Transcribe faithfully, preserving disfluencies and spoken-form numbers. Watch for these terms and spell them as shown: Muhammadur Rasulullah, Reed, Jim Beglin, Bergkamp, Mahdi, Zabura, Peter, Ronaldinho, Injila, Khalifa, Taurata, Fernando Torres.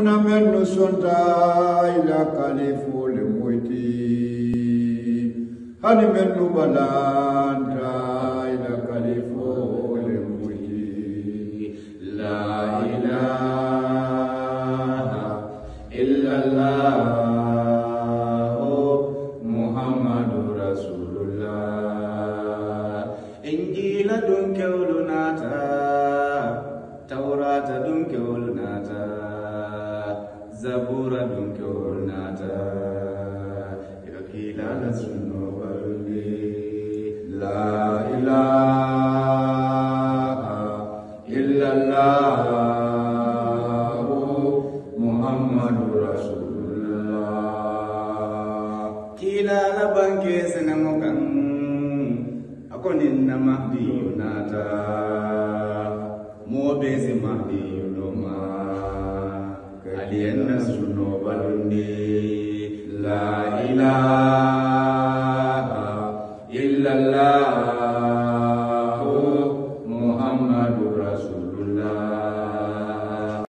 una meno sonda ila kalifu le muiti hani meno balanda ila kalifu le muiti la ilaha illallah Muhammadur Rasulullah Injila dunke ulunata Taurata dunke ulunata Zabura dunke ornata Yakila na sunno baruli La ilaha illallah Muhammadur Rasulullah Kila na banke sanamukan Ako ninna mahdi yunata Mobezi mahdi yunoma Alien na suno balundi la ilaha